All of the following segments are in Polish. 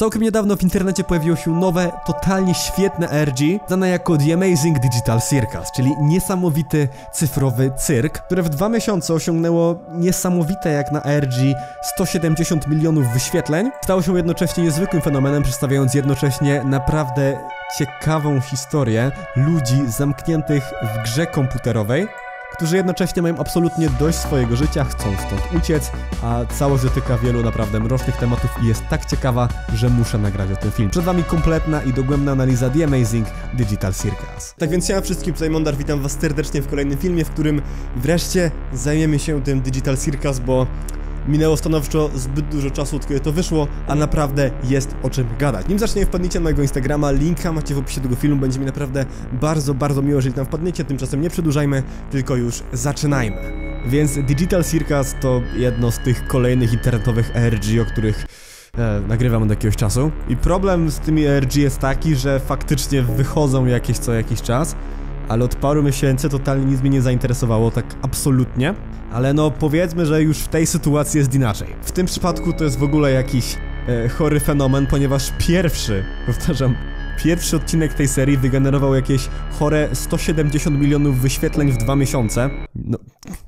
Całkiem niedawno w internecie pojawiło się nowe, totalnie świetne RG, znane jako The Amazing Digital Circus, czyli niesamowity cyfrowy cyrk, które w 2 miesiące osiągnęło niesamowite jak na RG 170 milionów wyświetleń. Stało się jednocześnie niezwykłym fenomenem, przedstawiając jednocześnie naprawdę ciekawą historię ludzi zamkniętych w grze komputerowej, którzy jednocześnie mają absolutnie dość swojego życia, chcą stąd uciec, a całość dotyka wielu naprawdę mrocznych tematów i jest tak ciekawa, że muszę nagrać o tym film. Przed wami kompletna i dogłębna analiza The Amazing Digital Circus. Tak więc ja wszystkim, tutaj Mondar, witam was serdecznie w kolejnym filmie, w którym wreszcie zajmiemy się tym Digital Circus, bo minęło stanowczo zbyt dużo czasu, od kiedy to wyszło, a naprawdę jest o czym gadać. Nim zaczniemy, wpadnijcie na mojego Instagrama, linka macie w opisie tego filmu, będzie mi naprawdę bardzo miło, jeżeli tam wpadniecie. Tymczasem nie przedłużajmy, tylko już zaczynajmy. Więc Digital Circus to jedno z tych kolejnych internetowych ERG, o których nagrywam od jakiegoś czasu. I problem z tymi ERG jest taki, że faktycznie wychodzą jakieś co jakiś czas, ale od paru miesięcy totalnie nic mnie nie zainteresowało, tak absolutnie. Ale no powiedzmy, że już w tej sytuacji jest inaczej. W tym przypadku to jest w ogóle jakiś chory fenomen, ponieważ pierwszy odcinek tej serii wygenerował jakieś chore 170 milionów wyświetleń w 2 miesiące. No,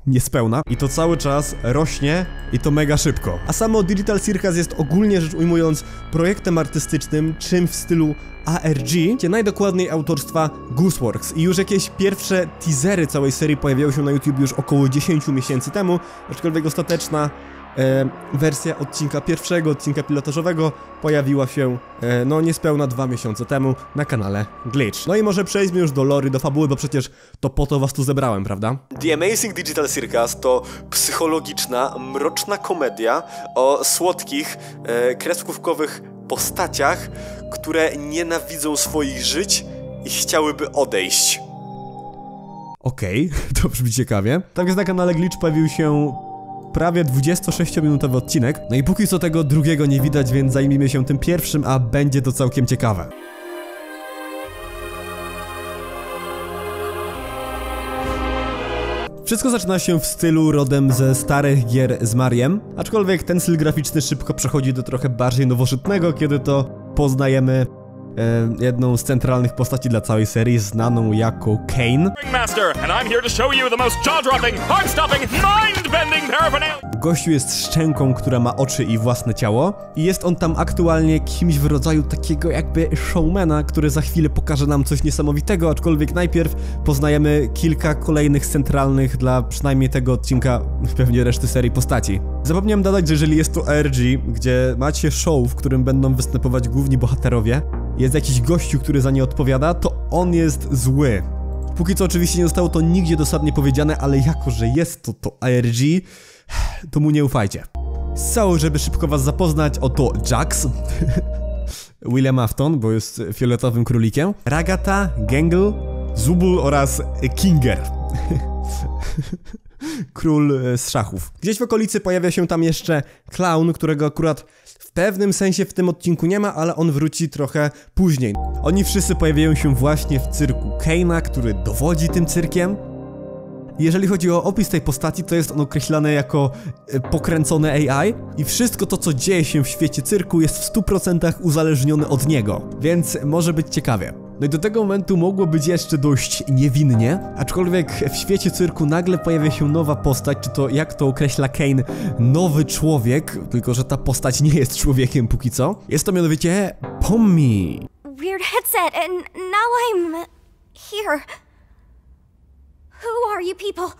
niespełna. I to cały czas rośnie i to mega szybko. A samo Digital Circus jest, ogólnie rzecz ujmując, projektem artystycznym, czym w stylu ARG, gdzie najdokładniej autorstwa Gooseworx. I już jakieś pierwsze teasery całej serii pojawiały się na YouTube już około 10 miesięcy temu, aczkolwiek ostateczna wersja odcinka pilotażowego pojawiła się, no niespełna 2 miesiące temu na kanale Glitch. No i może przejdźmy już do lory, do fabuły, bo przecież to po to was tu zebrałem, prawda? The Amazing Digital Circus to psychologiczna, mroczna komedia o słodkich, kreskówkowych postaciach, które nienawidzą swoich żyć i chciałyby odejść. Okej, to brzmi ciekawie. Tak więc na kanale Glitch pojawił się prawie 26-minutowy odcinek. No i póki co tego drugiego nie widać, więc zajmijmy się tym pierwszym, a będzie to całkiem ciekawe. Wszystko zaczyna się w stylu rodem ze starych gier z Mariem, aczkolwiek ten styl graficzny szybko przechodzi do trochę bardziej nowożytnego, kiedy to poznajemy jedną z centralnych postaci dla całej serii, znaną jako Caine. Gościu jest szczęką, która ma oczy i własne ciało, i jest on tam aktualnie kimś w rodzaju takiego jakby showmana, który za chwilę pokaże nam coś niesamowitego, aczkolwiek najpierw poznajemy kilka kolejnych centralnych dla przynajmniej tego odcinka, pewnie reszty serii, postaci. Zapomniałem dodać, że jeżeli jest to ARG, gdzie macie show, w którym będą występować główni bohaterowie, jest jakiś gościu, który za nie odpowiada, to on jest zły. Póki co oczywiście nie zostało to nigdzie dosadnie powiedziane, ale jako że jest to ARG, to mu nie ufajcie. So, żeby szybko was zapoznać, oto Jax William Afton, bo jest fioletowym królikiem, Ragatha, Gangle, Zooble oraz Kinger król z szachów. Gdzieś w okolicy pojawia się tam jeszcze clown, którego akurat w pewnym sensie w tym odcinku nie ma, ale on wróci trochę później. Oni wszyscy pojawiają się właśnie w cyrku Caine'a, który dowodzi tym cyrkiem. Jeżeli chodzi o opis tej postaci, to jest on określany jako pokręcone AI i wszystko to, co dzieje się w świecie cyrku, jest w 100% uzależnione od niego, więc może być ciekawie. No i do tego momentu mogło być jeszcze dość niewinnie, aczkolwiek w świecie cyrku nagle pojawia się nowa postać, czy to, jak to określa Caine, nowy człowiek, tylko że ta postać nie jest człowiekiem póki co. Jest to mianowicie Pomni. Weird headset and now I'm here. Who are you people?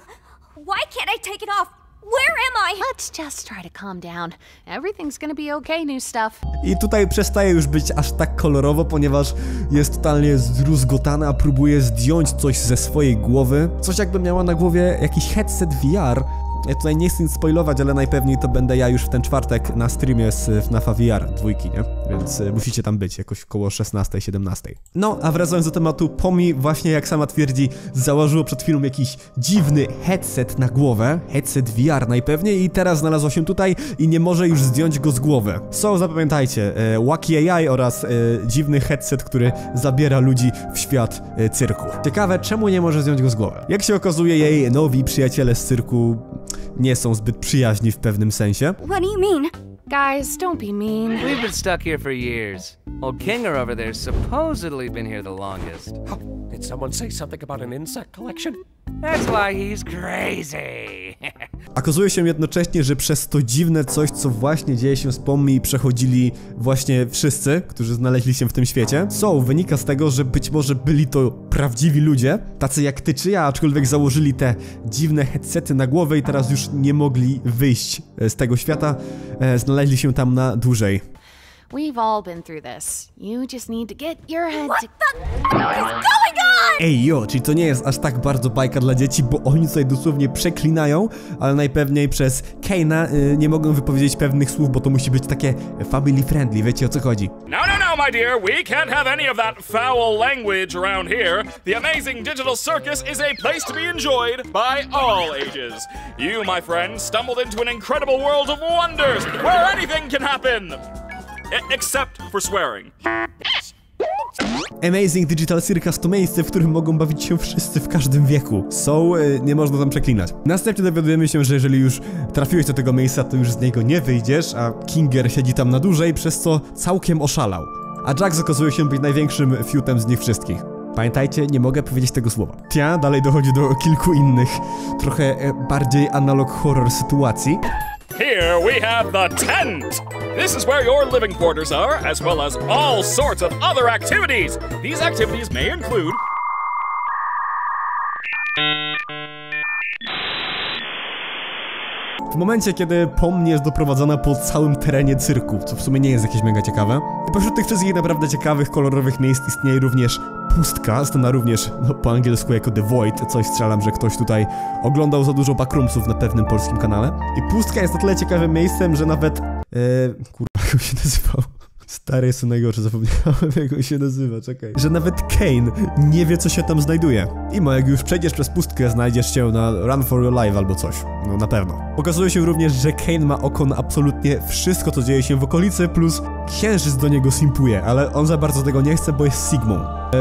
Why can't I take it off? Where am I? Let's just try to calm down. Everything's gonna be okay, new stuff. I tutaj przestaje już być aż tak kolorowo, ponieważ jest totalnie zdruzgotana, a próbuje zdjąć coś ze swojej głowy. Coś jakby miała na głowie jakiś headset VR. Ja tutaj nie chcę nic spoilować, ale najpewniej to będę ja już w ten czwartek na streamie z FNAF-a VR 2, nie? Więc musicie tam być, jakoś koło 16-17. No, a wracając do tematu, Pomni właśnie, jak sama twierdzi, założyło przed chwilą jakiś dziwny headset na głowę, headset VR najpewniej, i teraz znalazło się tutaj i nie może już zdjąć go z głowy. So, zapamiętajcie, wacky AI oraz dziwny headset, który zabiera ludzi w świat cyrku. Ciekawe, czemu nie może zdjąć go z głowy? Jak się okazuje, jej nowi przyjaciele z cyrku nie są zbyt przyjaźni w pewnym sensie. What do you mean? Guys, don't be mean. We've been stuck here for years. Old Kinger over there's supposedly been here the longest. Oh, did someone say something about an insect collection? That's why he's crazy. Okazuje się jednocześnie, że przez to dziwne coś, co właśnie dzieje się z Pomni, przechodzili właśnie wszyscy, którzy znaleźli się w tym świecie. Co wynika z tego, że być może byli to prawdziwi ludzie, tacy jak ty czy ja, aczkolwiek założyli te dziwne headsety na głowę i teraz już nie mogli wyjść z tego świata, znaleźli się tam na dłużej. We've all been through this. You just need to get your head to... What the f*** is going on? Ej jo, czyli to nie jest aż tak bardzo bajka dla dzieci, bo oni tutaj dosłownie przeklinają, ale najpewniej przez Caine'a nie mogą wypowiedzieć pewnych słów, bo to musi być takie family friendly, wiecie o co chodzi. No, my dear, we can't have any of that foul language around here. The Amazing Digital Circus is a place to be enjoyed by all ages. You, my friend, stumbled into an incredible world of wonders where anything can happen. Except for swearing. Amazing Digital Circus to miejsce, w którym mogą bawić się wszyscy w każdym wieku. Nie można tam przeklinać. Następnie dowiadujemy się, że jeżeli już trafiłeś do tego miejsca, to już z niego nie wyjdziesz, a Kinger siedzi tam na dłużej, przez co całkiem oszalał. A Jax okazuje się być największym fiutem z nich wszystkich. Pamiętajcie, nie mogę powiedzieć tego słowa. Tia dalej dochodzi do kilku innych, trochę bardziej analog horror sytuacji. Here we have the tent. This is where your living quarters are, as well as all sorts of other activities. These activities may include... W momencie, kiedy Pomni jest doprowadzona po całym terenie cyrku, co w sumie nie jest jakieś mega ciekawe. Pośród tych wszystkich naprawdę ciekawych, kolorowych miejsc istnieje również pustka, znana również po angielsku jako The Void, coś strzelam, że ktoś tutaj oglądał za dużo Backroomsów na pewnym polskim kanale. I pustka jest na tyle ciekawym miejscem, że nawet... kurwa, jak się nazywał? Stary jest to najgorsze, zapomniałem jak on się nazywa, czekaj. Że nawet Caine nie wie co się tam znajduje. I ma, jak już przejdziesz przez pustkę, znajdziesz się na Run for Your Life albo coś. No na pewno. Okazuje się również, że Caine ma oko na absolutnie wszystko co dzieje się w okolicy, plus księżyc do niego simpuje, ale on za bardzo tego nie chce, bo jest Sigmą.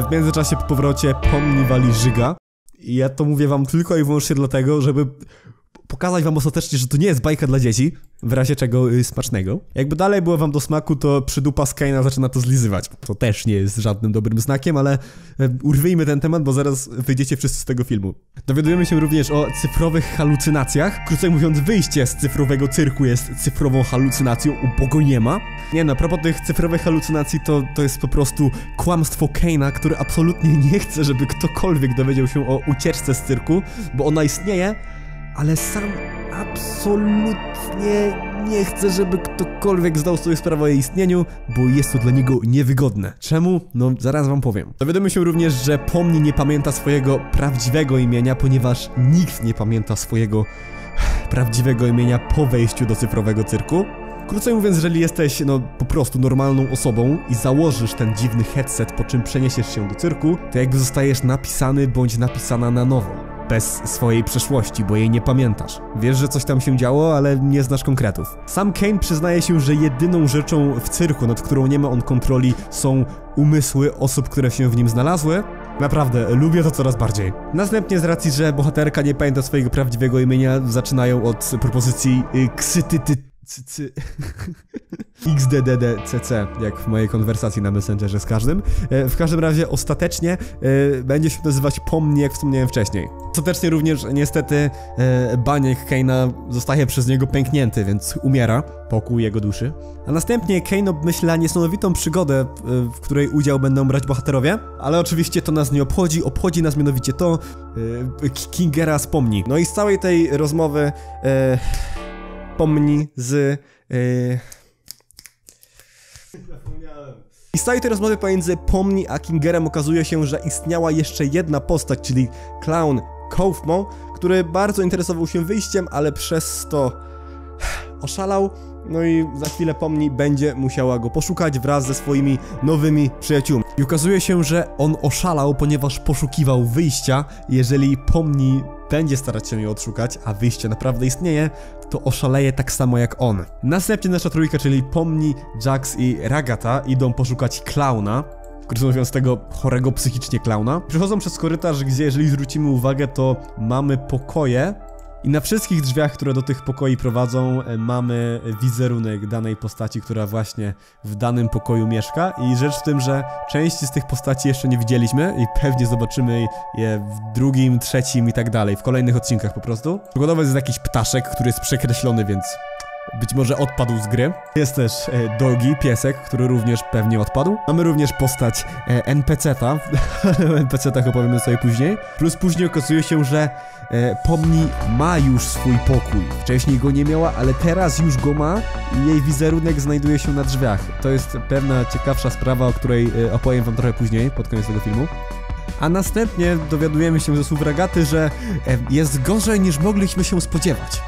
W międzyczasie po powrocie Pomni wali żyga. I ja to mówię wam tylko i wyłącznie dlatego, żeby... pokazać wam ostatecznie, że to nie jest bajka dla dzieci, w razie czego smacznego. Jakby dalej było wam do smaku, to przydupa z Caine'a zaczyna to zlizywać. To też nie jest żadnym dobrym znakiem, ale urwijmy ten temat, bo zaraz wyjdziecie wszyscy z tego filmu. Dowiadujemy się również o cyfrowych halucynacjach. Krócej mówiąc, wyjście z cyfrowego cyrku jest cyfrową halucynacją, bo go nie ma. Nie no, a propos tych cyfrowych halucynacji, to jest po prostu kłamstwo Caine'a, który absolutnie nie chce, żeby ktokolwiek dowiedział się o ucieczce z cyrku, bo ona istnieje, ale sam absolutnie nie chcę, żeby ktokolwiek zdał sobie sprawę o jej istnieniu, bo jest to dla niego niewygodne. Czemu? No zaraz wam powiem. Dowiadujemy się również, że Pomni nie pamięta swojego prawdziwego imienia, ponieważ nikt nie pamięta swojego prawdziwego imienia po wejściu do cyfrowego cyrku. Krócej mówiąc, jeżeli jesteś po prostu normalną osobą i założysz ten dziwny headset, po czym przeniesiesz się do cyrku, to jakby zostajesz napisany bądź napisana na nowo. Bez swojej przeszłości, bo jej nie pamiętasz. Wiesz, że coś tam się działo, ale nie znasz konkretów. Sam Caine przyznaje się, że jedyną rzeczą w cyrku, nad którą nie ma on kontroli, są umysły osób, które się w nim znalazły. Naprawdę, lubię to coraz bardziej. Następnie z racji, że bohaterka nie pamięta swojego prawdziwego imienia, zaczynają od propozycji XDDDCC, jak w mojej konwersacji na Messengerze z każdym. W każdym razie ostatecznie będzie się nazywać Pomni, jak wspomniałem wcześniej. Ostatecznie również niestety baniek Caine'a zostaje przez niego pęknięty, więc umiera, pokój jego duszy. A następnie Caine obmyśla niesamowitą przygodę, w której udział będą brać bohaterowie, ale oczywiście to nas nie obchodzi, obchodzi nas mianowicie to Kingera z Pomni. No i z całej tej rozmowy Pomni z... I z całej tej rozmowy pomiędzy Pomni a Kingerem okazuje się, że istniała jeszcze jedna postać, czyli clown Kaufmo, który bardzo interesował się wyjściem, ale przez to oszalał. No i za chwilę Pomni będzie musiała go poszukać wraz ze swoimi nowymi przyjaciółmi. I okazuje się, że on oszalał, ponieważ poszukiwał wyjścia. Jeżeli Pomni będzie starać się je odszukać, a wyjście naprawdę istnieje, to oszaleje tak samo jak on. Następnie nasza trójka, czyli Pomni, Jax i Ragatha, idą poszukać klauna, krótko mówiąc tego chorego psychicznie klauna. Przechodzą przez korytarz, gdzie jeżeli zwrócimy uwagę, to mamy pokoje, I na wszystkich drzwiach, które do tych pokoi prowadzą, mamy wizerunek danej postaci, która właśnie w danym pokoju mieszka. I rzecz w tym, że części z tych postaci jeszcze nie widzieliśmy i pewnie zobaczymy je w drugim, trzecim i tak dalej, w kolejnych odcinkach po prostu. Przykładowo jest jakiś ptaszek, który jest przekreślony, więc być może odpadł z gry. Jest też Dogi, piesek, który również pewnie odpadł. Mamy również postać NPC-ta, ale o NPC-tach opowiemy sobie później. Plus później okazuje się, że Pomni ma już swój pokój. Wcześniej go nie miała, ale teraz już go ma i jej wizerunek znajduje się na drzwiach. To jest pewna ciekawsza sprawa, o której opowiem wam trochę później, pod koniec tego filmu. A następnie dowiadujemy się ze słów Ragaty, że jest gorzej niż mogliśmy się spodziewać.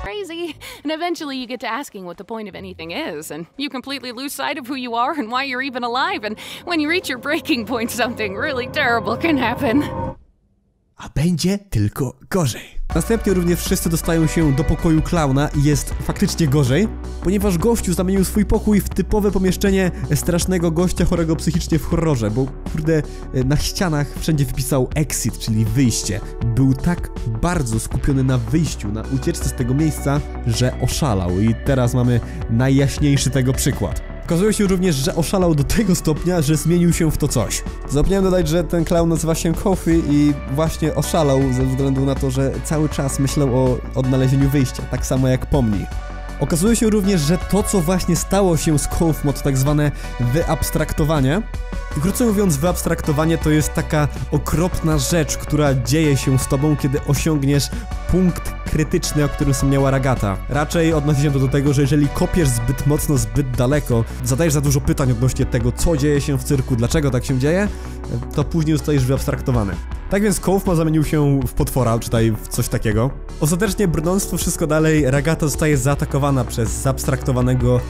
And eventually you get to asking what the point of anything is, and you completely lose sight of who you are and why you're even alive, and when you reach your breaking point, something really terrible can happen. A będzie tylko gorzej. Następnie również wszyscy dostają się do pokoju klauna i jest faktycznie gorzej, ponieważ gościu zamienił swój pokój w typowe pomieszczenie strasznego gościa chorego psychicznie w horrorze, bo kurde, na ścianach wszędzie wypisał exit, czyli wyjście. Był tak bardzo skupiony na wyjściu, na ucieczce z tego miejsca, że oszalał i teraz mamy najjaśniejszy tego przykład. Okazuje się również, że oszalał do tego stopnia, że zmienił się w to coś. Zapomniałem dodać, że ten klaun nazywa się Kofi i właśnie oszalał ze względu na to, że cały czas myślał o odnalezieniu wyjścia, tak samo jak Pomni. Okazuje się również, że to, co właśnie stało się z Kaufmo, to tak zwane wyabstraktowanie. I krótko mówiąc, wyabstraktowanie to jest taka okropna rzecz, która dzieje się z tobą, kiedy osiągniesz punkt krytyczny, o którym wspomniała Ragatha. Raczej odnosi się to do tego, że jeżeli kopiesz zbyt mocno, zbyt daleko, zadajesz za dużo pytań odnośnie tego, co dzieje się w cyrku, dlaczego tak się dzieje, to później zostajesz wyabstraktowany. Tak więc Kaufmo zamienił się w potwora, czytaj w coś takiego. Ostatecznie brnąc to wszystko dalej, Ragatha zostaje zaatakowana przez zaabstraktowanego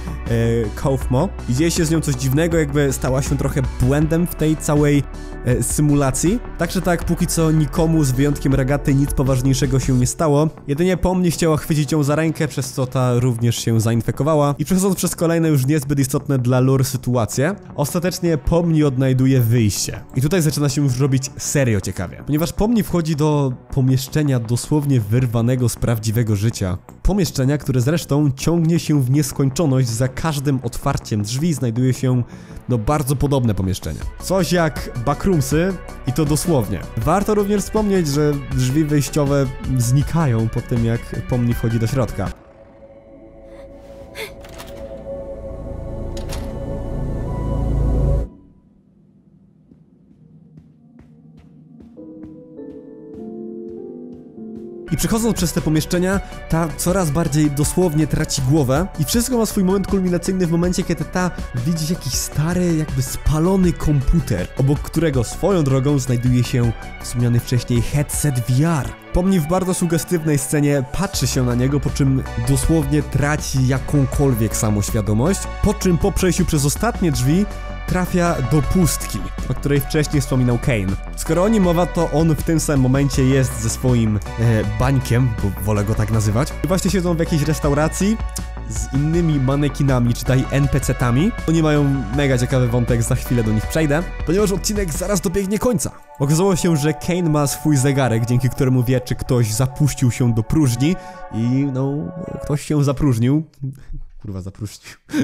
Kaufmo i dzieje się z nią coś dziwnego, jakby stała się trochę błędem w tej całej symulacji. Także tak, póki co nikomu z wyjątkiem Ragathy nic poważniejszego się nie stało. Jedynie Pomni chciała chwycić ją za rękę, przez co ta również się zainfekowała. I przechodząc przez kolejne już niezbyt istotne dla lore sytuacje, ostatecznie Pomni odnajduje wyjście. I tutaj zaczyna się już robić serio ciekawie. Ponieważ Pomni wchodzi do pomieszczenia dosłownie wyrwanego z prawdziwego życia. Pomieszczenia, które zresztą ciągnie się w nieskończoność, za każdym otwarciem drzwi znajduje się bardzo podobne pomieszczenia. Coś jak Backroomsy i to dosłownie. Warto również wspomnieć, że drzwi wyjściowe znikają po tym, jak Pomni wchodzi do środka. I przechodząc przez te pomieszczenia, ta coraz bardziej dosłownie traci głowę i wszystko ma swój moment kulminacyjny w momencie, kiedy ta widzi jakiś stary, jakby spalony komputer, obok którego swoją drogą znajduje się wspomniany wcześniej headset VR. Pomni w bardzo sugestywnej scenie patrzy się na niego, po czym dosłownie traci jakąkolwiek samoświadomość, po czym po przejściu przez ostatnie drzwi trafia do pustki, o której wcześniej wspominał Caine. Skoro o nim mowa, to on w tym samym momencie jest ze swoim bańkiem, bo wolę go tak nazywać. Właśnie siedzą w jakiejś restauracji z innymi manekinami, czytaj NPC-tami. Oni mają mega ciekawy wątek, za chwilę do nich przejdę, ponieważ odcinek zaraz dobiegnie końca. Okazało się, że Caine ma swój zegarek, dzięki któremu wie, czy ktoś zapuścił się do próżni i no, ktoś się zapróżnił. Kurwa,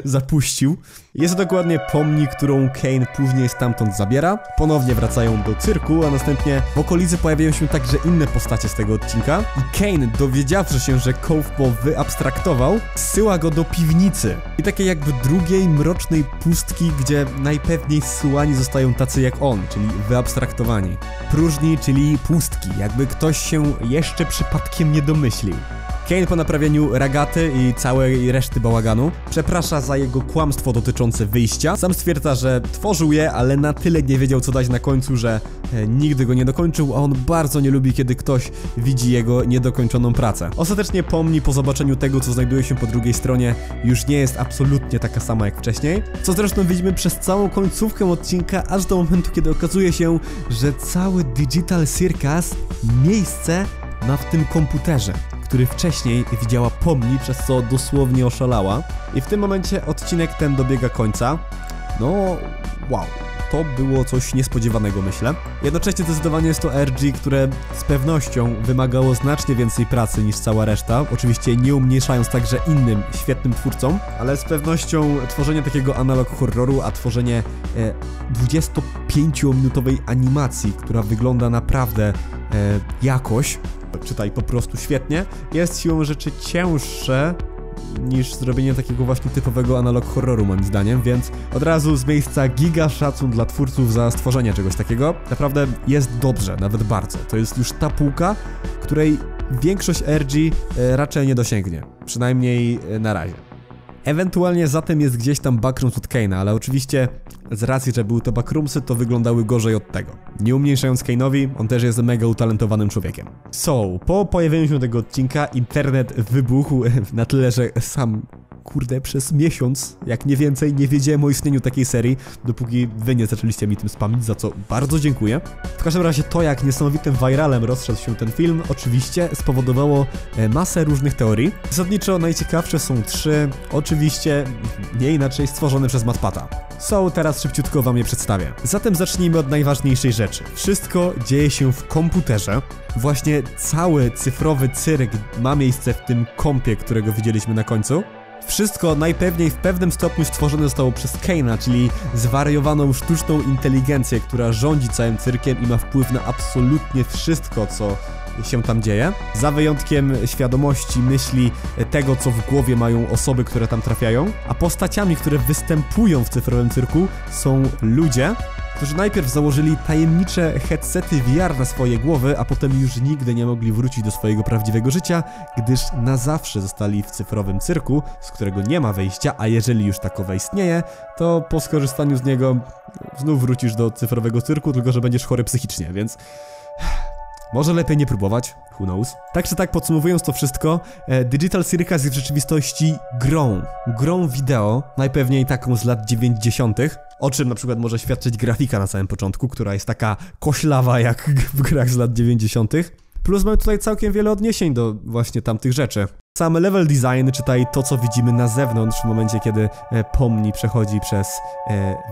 zapuścił. Jest to dokładnie Pomni, którą Caine później stamtąd zabiera. Ponownie wracają do cyrku, a następnie w okolicy pojawiają się także inne postacie z tego odcinka. I Caine, dowiedziawszy się, że Kaufmo wyabstraktował, zsyła go do piwnicy. I takiej jakby drugiej, mrocznej pustki, gdzie najpewniej zsyłani zostają tacy jak on, czyli wyabstraktowani. Próżni, czyli pustki, jakby ktoś się jeszcze przypadkiem nie domyślił. Caine po naprawieniu Ragathy i całej reszty bałaganu przeprasza za jego kłamstwo dotyczące wyjścia. Sam stwierdza, że tworzył je, ale na tyle nie wiedział, co dać na końcu, że nigdy go nie dokończył, a on bardzo nie lubi, kiedy ktoś widzi jego niedokończoną pracę. Ostatecznie Pomni po zobaczeniu tego, co znajduje się po drugiej stronie, już nie jest absolutnie taka sama jak wcześniej, co zresztą widzimy przez całą końcówkę odcinka, aż do momentu, kiedy okazuje się, że cały Digital Circus miejsce ma w tym komputerze, który wcześniej widziała Pomni, przez co dosłownie oszalała. I w tym momencie odcinek ten dobiega końca. No, wow. to było coś niespodziewanego, myślę. Jednocześnie zdecydowanie jest to RG, które z pewnością wymagało znacznie więcej pracy niż cała reszta, oczywiście nie umniejszając także innym świetnym twórcom, ale z pewnością tworzenie takiego analog horroru, a tworzenie 25-minutowej animacji, która wygląda naprawdę jakoś, czytaj po prostu świetnie, jest siłą rzeczy cięższe niż zrobienie takiego właśnie typowego analog horroru, moim zdaniem, więc od razu z miejsca giga szacun dla twórców za stworzenie czegoś takiego. Naprawdę jest dobrze, nawet bardzo. To jest już ta półka, której większość RG raczej nie dosięgnie, przynajmniej na razie. Ewentualnie zatem jest gdzieś tam Backrooms od Caine'a, ale oczywiście z racji, że były to Backroomsy, to wyglądały gorzej od tego. Nie umniejszając Caine'owi, on też jest mega utalentowanym człowiekiem. So, po pojawieniu się tego odcinka internet wybuchł na tyle, że sam, kurde, przez miesiąc, jak nie więcej, nie wiedziałem o istnieniu takiej serii, dopóki wy nie zaczęliście mi tym spamić, za co bardzo dziękuję. W każdym razie to, jak niesamowitym viralem rozszedł się ten film, oczywiście spowodowało masę różnych teorii. Zasadniczo najciekawsze są trzy, oczywiście nie inaczej stworzone przez MatPata. So, teraz szybciutko wam je przedstawię. Zatem zacznijmy od najważniejszej rzeczy. Wszystko dzieje się w komputerze. Właśnie cały cyfrowy cyrk ma miejsce w tym kompie, którego widzieliśmy na końcu. Wszystko najpewniej w pewnym stopniu stworzone zostało przez Caine'a, czyli zwariowaną sztuczną inteligencję, która rządzi całym cyrkiem i ma wpływ na absolutnie wszystko, co się tam dzieje. Za wyjątkiem świadomości, myśli, tego, co w głowie mają osoby, które tam trafiają. A postaciami, które występują w cyfrowym cyrku, są ludzie, którzy najpierw założyli tajemnicze headsety VR na swoje głowy, a potem już nigdy nie mogli wrócić do swojego prawdziwego życia, gdyż na zawsze zostali w cyfrowym cyrku, z którego nie ma wyjścia, a jeżeli już takowe istnieje, to po skorzystaniu z niego znów wrócisz do cyfrowego cyrku, tylko że będziesz chory psychicznie, więc... może lepiej nie próbować, who knows. Tak czy tak, podsumowując to wszystko, Digital Circus jest w rzeczywistości grą wideo, najpewniej taką z lat 90. O czym na przykład może świadczyć grafika na samym początku, która jest taka koślawa jak w grach z lat 90. Plus mamy tutaj całkiem wiele odniesień do właśnie tamtych rzeczy. Sam level design, czytaj to, co widzimy na zewnątrz w momencie, kiedy Pomni przechodzi przez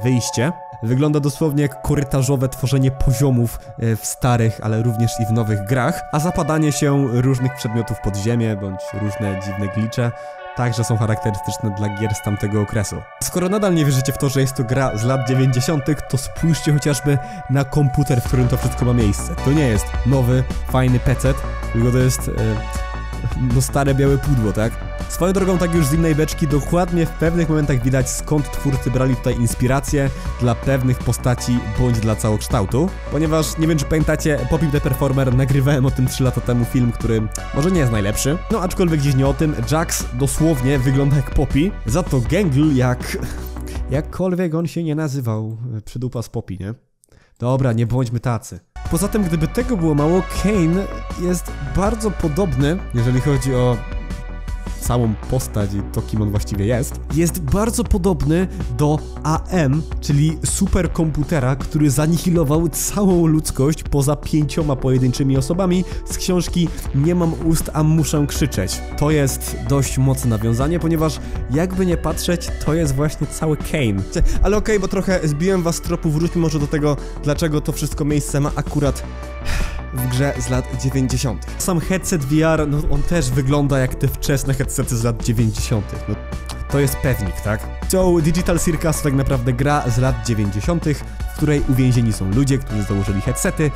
wyjście. Wygląda dosłownie jak korytarzowe tworzenie poziomów w starych, ale również i w nowych grach, a zapadanie się różnych przedmiotów pod ziemię, bądź różne dziwne glitche, także są charakterystyczne dla gier z tamtego okresu. Skoro nadal nie wierzycie w to, że jest to gra z lat 90., to spójrzcie chociażby na komputer, w którym to wszystko ma miejsce. To nie jest nowy, fajny PC, tylko to jest... no stare białe pudło, tak? Swoją drogą, tak już z innej beczki, dokładnie w pewnych momentach widać, skąd twórcy brali tutaj inspirację dla pewnych postaci bądź dla całokształtu. Ponieważ, nie wiem czy pamiętacie, Poppy The Performer, nagrywałem o tym 3 lata temu film, który może nie jest najlepszy. No aczkolwiek dziś nie o tym, Jax dosłownie wygląda jak Poppy, za to Gangle jak... jakkolwiek on się nie nazywał, przydupa z Poppy, nie? Dobra, nie bądźmy tacy. Poza tym, gdyby tego było mało, Caine jest bardzo podobny, jeżeli chodzi o całą postać i to, kim on właściwie jest. Jest bardzo podobny do AM, czyli superkomputera, który zanihilował całą ludzkość poza 5 pojedynczymi osobami z książki Nie mam ust, a muszę krzyczeć. To jest dość mocne nawiązanie, ponieważ jakby nie patrzeć, to jest właśnie cały Caine. Ale okej, bo trochę zbiłem was z tropu, wróćmy może do tego, dlaczego to wszystko miejsce ma akurat... w grze z lat 90. Sam headset VR, no on też wygląda jak te wczesne headsety z lat 90. No, to jest pewnik, tak? So, Digital Circus tak naprawdę gra z lat 90., w której uwięzieni są ludzie, którzy założyli headsety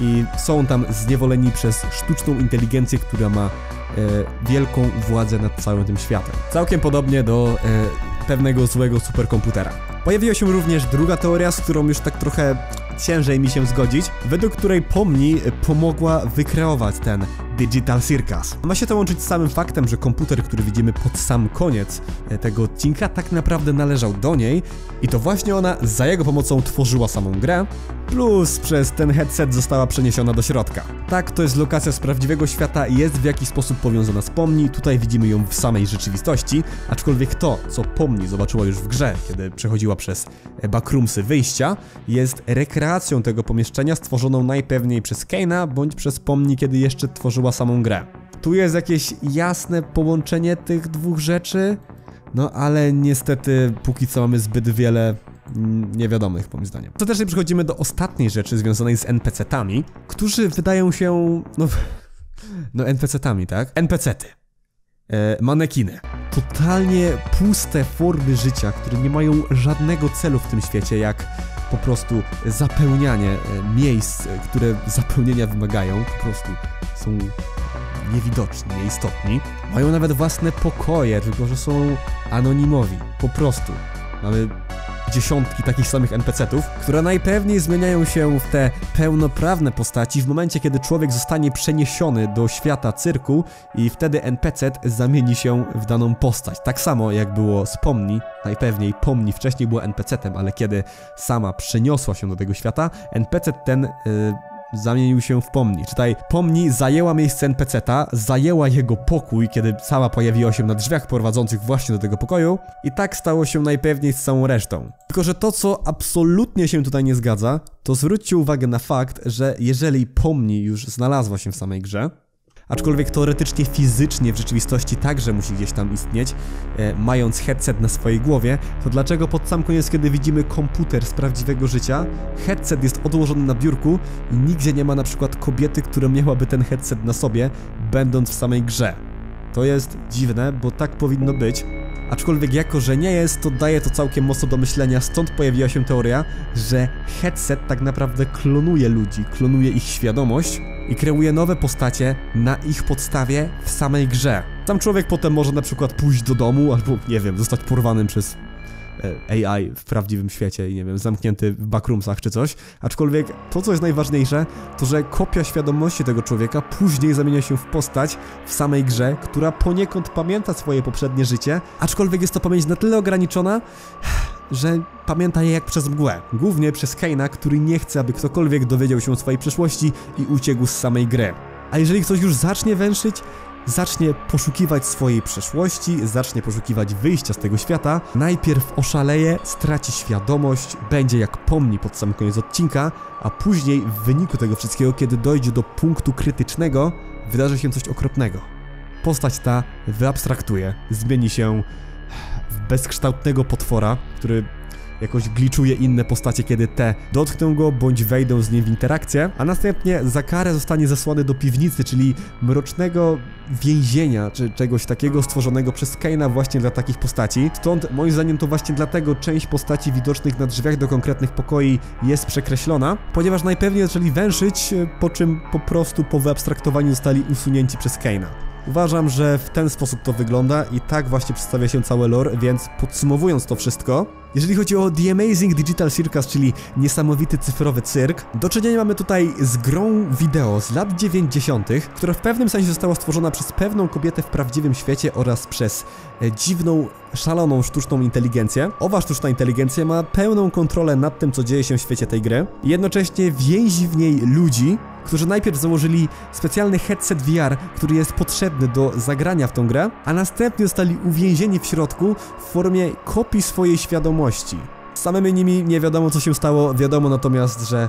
i są tam zniewoleni przez sztuczną inteligencję, która ma wielką władzę nad całym tym światem. Całkiem podobnie do pewnego złego superkomputera. Pojawiła się również druga teoria, z którą już tak trochę ciężej mi się zgodzić, według której Pomni pomogła wykreować ten Digital Circus. Ma się to łączyć z samym faktem, że komputer, który widzimy pod sam koniec tego odcinka, tak naprawdę należał do niej i to właśnie ona za jego pomocą tworzyła samą grę, plus przez ten headset została przeniesiona do środka. Tak, to jest lokacja z prawdziwego świata, jest w jakiś sposób powiązana z Pomni, tutaj widzimy ją w samej rzeczywistości, aczkolwiek to, co Pomni zobaczyła już w grze, kiedy przechodziła przez backroomsy wyjścia, jest rekreacją tego pomieszczenia stworzoną najpewniej przez Caine'a bądź przez Pomni, kiedy jeszcze tworzyła samą grę. Tu jest jakieś jasne połączenie tych dwóch rzeczy, no ale niestety póki co mamy zbyt wiele niewiadomych, moim zdaniem. To też przechodzimy do ostatniej rzeczy związanej z NPC-tami, którzy wydają się, no NPC-tami, tak? NPC-ty. Manekiny. Totalnie puste formy życia, które nie mają żadnego celu w tym świecie, jak po prostu zapełnianie miejsc, które zapełnienia wymagają. Po prostu są niewidoczni, nieistotni. Mają nawet własne pokoje, tylko że są anonimowi. Po prostu. Mamy dziesiątki takich samych NPC-tów, które najpewniej zmieniają się w te pełnoprawne postaci w momencie, kiedy człowiek zostanie przeniesiony do świata cyrku i wtedy NPC zamieni się w daną postać. Tak samo jak było z Pomni, najpewniej Pomni wcześniej była NPC-tem, ale kiedy sama przeniosła się do tego świata, NPC ten zamienił się w Pomni. Czytaj, Pomni zajęła miejsce NPC-ta, zajęła jego pokój, kiedy sama pojawiła się na drzwiach prowadzących właśnie do tego pokoju i tak stało się najpewniej z całą resztą. Tylko że to, co absolutnie się tutaj nie zgadza, to zwróćcie uwagę na fakt, że jeżeli Pomni już znalazła się w samej grze, aczkolwiek teoretycznie fizycznie w rzeczywistości także musi gdzieś tam istnieć, mając headset na swojej głowie, to dlaczego pod sam koniec, kiedy widzimy komputer z prawdziwego życia, headset jest odłożony na biurku i nigdzie nie ma na przykład kobiety, która miałaby ten headset na sobie, będąc w samej grze? To jest dziwne, bo tak powinno być. Aczkolwiek jako, że nie jest, to daje to całkiem mocno do myślenia, stąd pojawiła się teoria, że headset tak naprawdę klonuje ludzi, klonuje ich świadomość i kreuje nowe postacie na ich podstawie w samej grze. Tam człowiek potem może na przykład pójść do domu albo, nie wiem, zostać porwanym przez AI w prawdziwym świecie i, nie wiem, zamknięty w backroomsach czy coś. Aczkolwiek to, co jest najważniejsze, to że kopia świadomości tego człowieka później zamienia się w postać w samej grze, która poniekąd pamięta swoje poprzednie życie, aczkolwiek jest to pamięć na tyle ograniczona, że pamięta je jak przez mgłę. Głównie przez Caine'a, który nie chce, aby ktokolwiek dowiedział się o swojej przeszłości i uciekł z samej gry. A jeżeli ktoś już zacznie węszyć, zacznie poszukiwać swojej przeszłości, zacznie poszukiwać wyjścia z tego świata, najpierw oszaleje, straci świadomość, będzie jak Pomni pod sam koniec odcinka, a później w wyniku tego wszystkiego, kiedy dojdzie do punktu krytycznego, wydarzy się coś okropnego. Postać ta wyabstraktuje, zmieni się w bezkształtnego potwora, który jakoś glitchuje inne postacie, kiedy te dotkną go bądź wejdą z nim w interakcję, a następnie za karę zostanie zesłany do piwnicy, czyli mrocznego więzienia, czy czegoś takiego stworzonego przez Caine'a właśnie dla takich postaci. Stąd moim zdaniem to właśnie dlatego część postaci widocznych na drzwiach do konkretnych pokoi jest przekreślona, ponieważ najpewniej zaczęli węszyć, po czym po prostu po wyabstraktowaniu zostali usunięci przez Caine'a. Uważam, że w ten sposób to wygląda i tak właśnie przedstawia się całe lore, więc podsumowując to wszystko, jeżeli chodzi o The Amazing Digital Circus, czyli niesamowity cyfrowy cyrk, do czynienia mamy tutaj z grą wideo z lat 90., która w pewnym sensie została stworzona przez pewną kobietę w prawdziwym świecie oraz przez dziwną, szaloną sztuczną inteligencję. Owa sztuczna inteligencja ma pełną kontrolę nad tym, co dzieje się w świecie tej gry. Jednocześnie więzi w niej ludzi, którzy najpierw założyli specjalny headset VR, który jest potrzebny do zagrania w tą grę, a następnie zostali uwięzieni w środku w formie kopii swojej świadomości. Z samymi nimi nie wiadomo, co się stało, wiadomo natomiast, że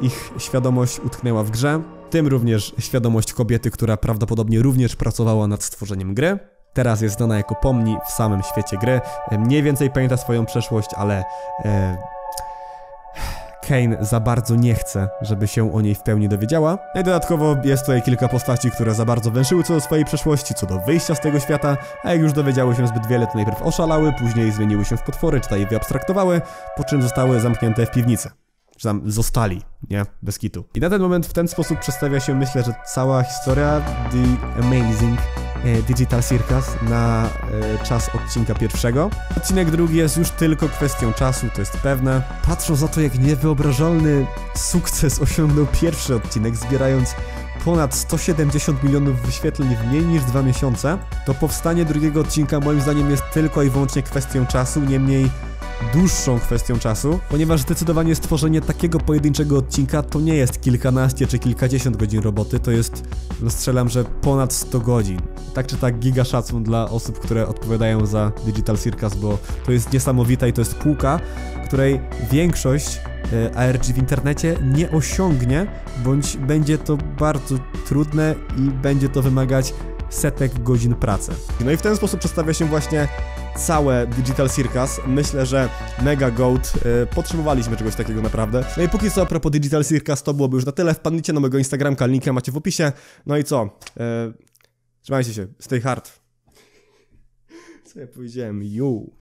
ich świadomość utknęła w grze, w tym również świadomość kobiety, która prawdopodobnie również pracowała nad stworzeniem gry. Teraz jest znana jako Pomni w samym świecie gry, mniej więcej pamięta swoją przeszłość, ale Caine za bardzo nie chce, żeby się o niej w pełni dowiedziała. No i dodatkowo jest tutaj kilka postaci, które za bardzo węszyły co do swojej przeszłości, co do wyjścia z tego świata, a jak już dowiedziały się zbyt wiele, to najpierw oszalały, później zmieniły się w potwory, czy je wyabstraktowały, po czym zostały zamknięte w piwnicy. Czy tam zostali, nie? Bez kitu. I na ten moment w ten sposób przedstawia się, myślę, że cała historia The Amazing Digital Circus na czas odcinka pierwszego. Odcinek drugi jest już tylko kwestią czasu, to jest pewne. Patrząc na to, jak niewyobrażalny sukces osiągnął pierwszy odcinek, zbierając ponad 170 milionów wyświetleń w mniej niż 2 miesiące, to powstanie drugiego odcinka moim zdaniem jest tylko i wyłącznie kwestią czasu, niemniej dłuższą kwestią czasu, ponieważ zdecydowanie stworzenie takiego pojedynczego odcinka to nie jest kilkanaście czy kilkadziesiąt godzin roboty, to jest, no strzelam, że ponad 100 godzin. Tak czy tak giga szacun dla osób, które odpowiadają za Digital Circus, bo to jest niesamowite i to jest półka, której większość ARG w internecie nie osiągnie, bądź będzie to bardzo trudne i będzie to wymagać setek godzin pracy. No i w ten sposób przedstawia się właśnie całe Digital Circus. Myślę, że mega goat, potrzebowaliśmy czegoś takiego naprawdę. No i póki co a propos Digital Circus to byłoby już na tyle. Wpadnijcie na mojego Instagramka, linka macie w opisie. No i co? Trzymajcie się, stay hard. Co ja powiedziałem? You.